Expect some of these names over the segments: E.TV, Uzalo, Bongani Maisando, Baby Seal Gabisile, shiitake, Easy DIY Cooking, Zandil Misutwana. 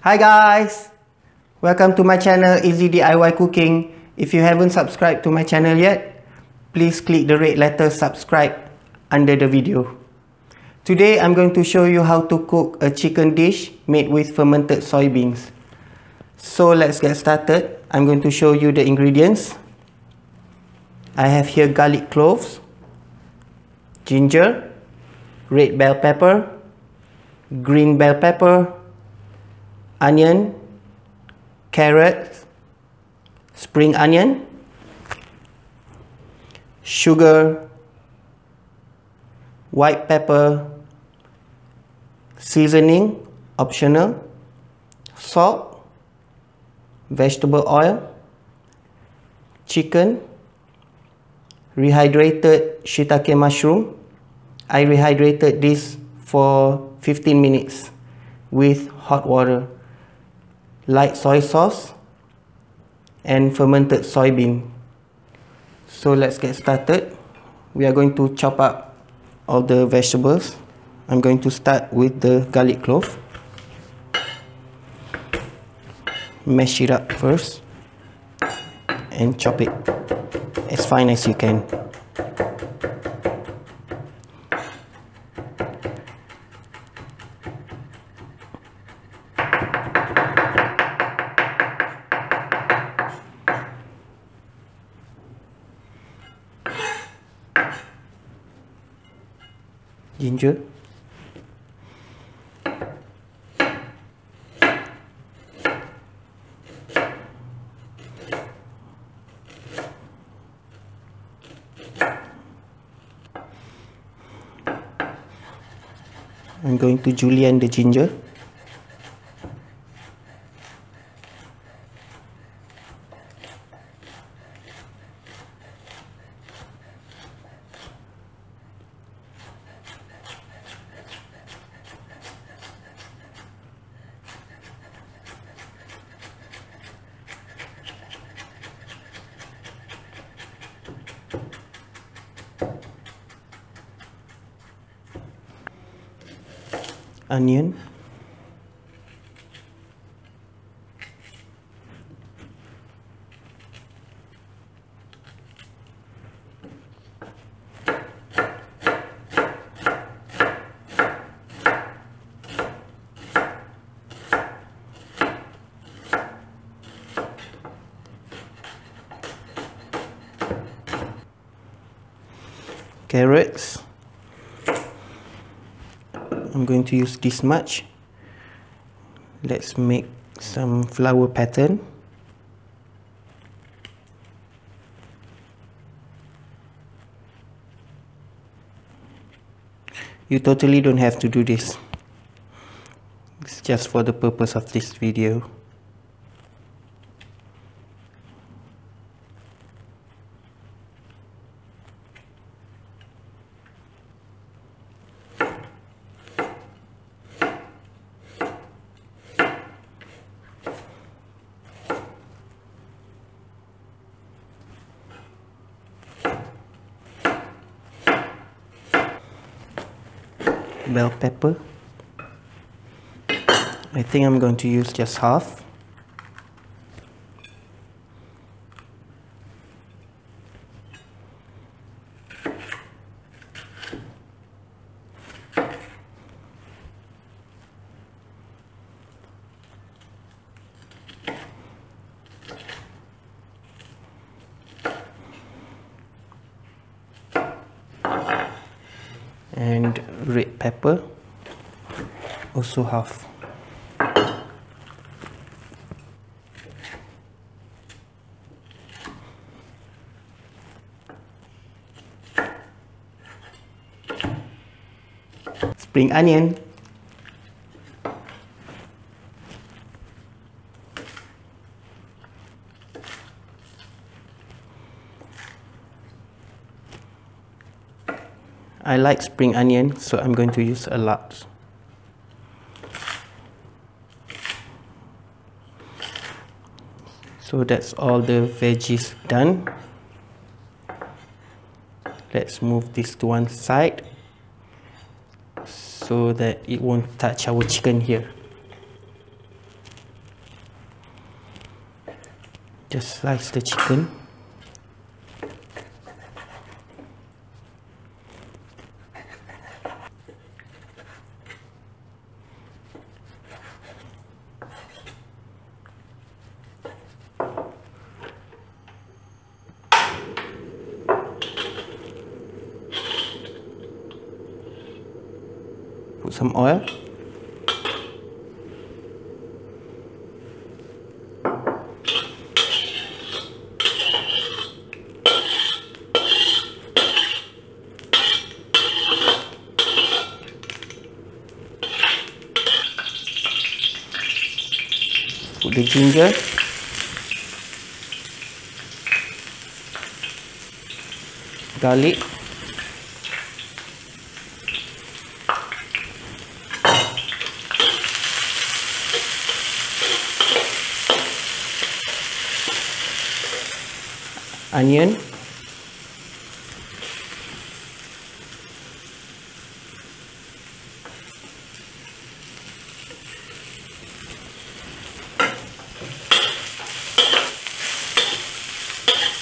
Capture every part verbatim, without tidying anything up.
Hi guys, welcome to my channel Easy D I Y Cooking. If you haven't subscribed to my channel yet, please click the red letter subscribe under the video. Today I'm going to show you how to cook a chicken dish made with fermented soybeans. So let's get started. I'm going to show you the ingredients. I have here garlic cloves, ginger, red bell pepper, green bell pepper, onion, carrots, spring onion, sugar, white pepper, seasoning, optional, salt, vegetable oil, chicken, rehydrated shiitake mushroom. I rehydrated this for fifteen minutes with hot water. Light soy sauce and fermented soybean. So let's get started. We are going to chop up all the vegetables. I'm going to start with the garlic clove. Mash it up first and chop it as fine as you can. Ginger, I'm going to julienne the ginger. Onion, carrots. I'm going to use this much. Let's make some flower pattern. You totally don't have to do this. It's just for the purpose of this video. Bell pepper, I think I'm going to use just half. And red pepper, also half. Spring onion. I like spring onion, so I'm going to use a lot. So that's all the veggies done. Let's move this to one side so that it won't touch our chicken here. just slice the chicken. Put some oil. Put the ginger. Garlic. Onion,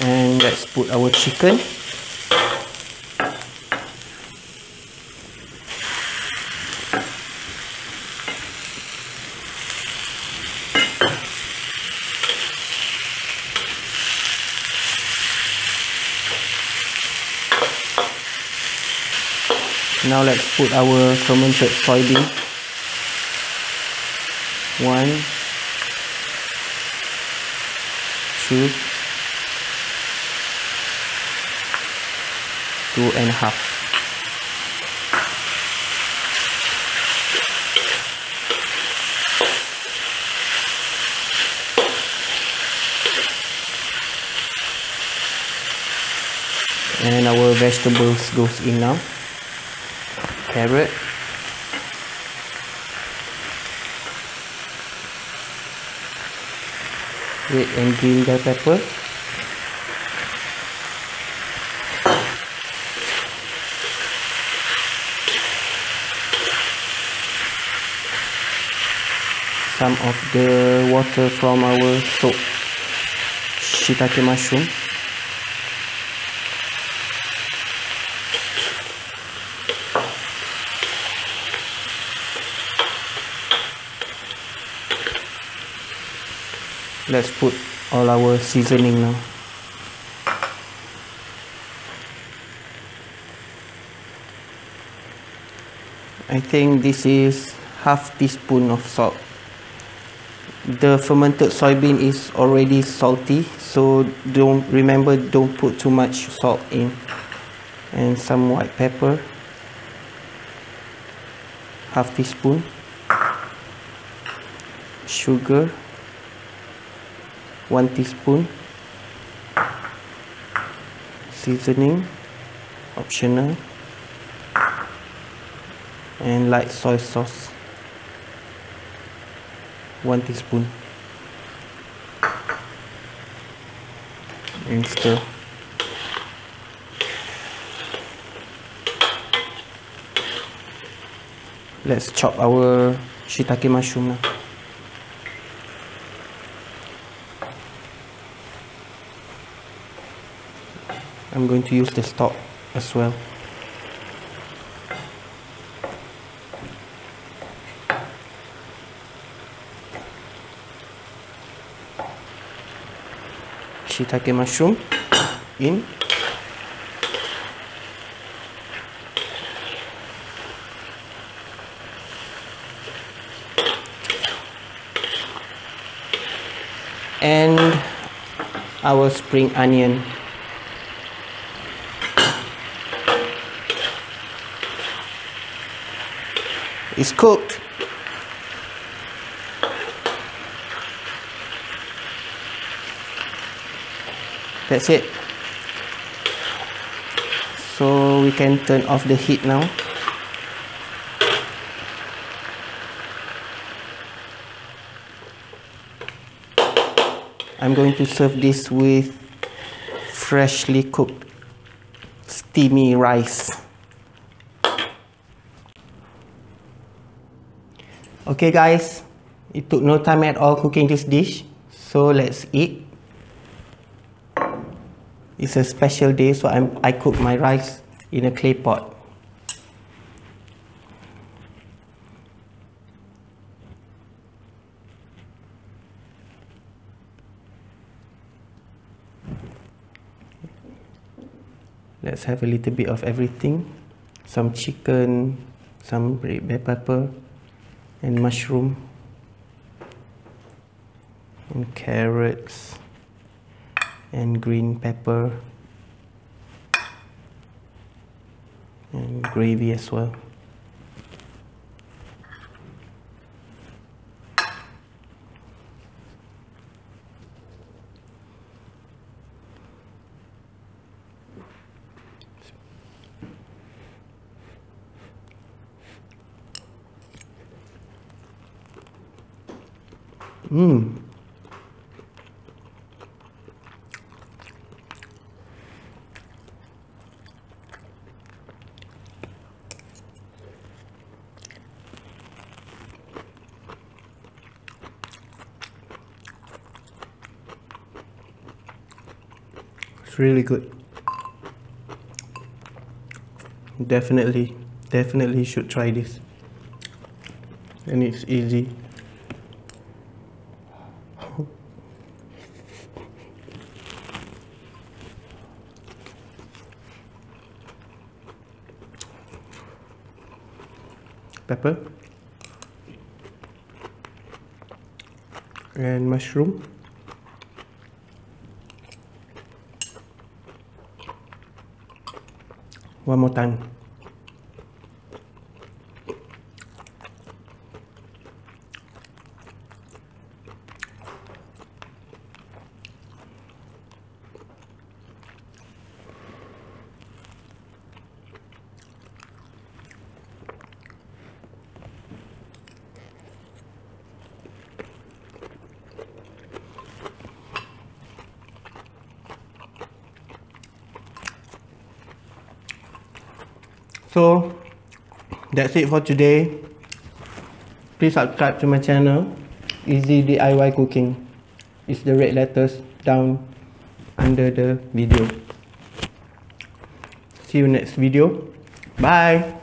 and let's put our chicken. Now let's put our fermented soybean. One, two, two and a half. And our vegetables goes in now. Carrot, red and green bell pepper, some of the water from our soak shiitake mushroom. Let's put all our seasoning now. I think this is half teaspoon of salt. The fermented soybean is already salty, so don't remember don't put too much salt in. And some white pepper, half teaspoon. Sugar, one teaspoon. Seasoning, optional. And light soy sauce, one teaspoon. And stir. Let's chop our shiitake mushroom now. I'm going to use the stock as well. Shiitake mushroom in. And our spring onion. It's cooked. That's it. So we can turn off the heat now. I'm going to serve this with freshly cooked steamy rice. Okay guys, it took no time at all cooking this dish, so let's eat. It's a special day, so I'm, I cook my rice in a clay pot. Let's have a little bit of everything. Some chicken, some red bell pepper, and mushroom, and carrots, and green pepper, and gravy as well. Mmm. It's really good. Definitely, definitely should try this. And it's easy. Pepper and mushroom. One more time. So that's it for today. Please subscribe to my channel, Easy D I Y Cooking. It's the red letters down under the video. See you next video. Bye.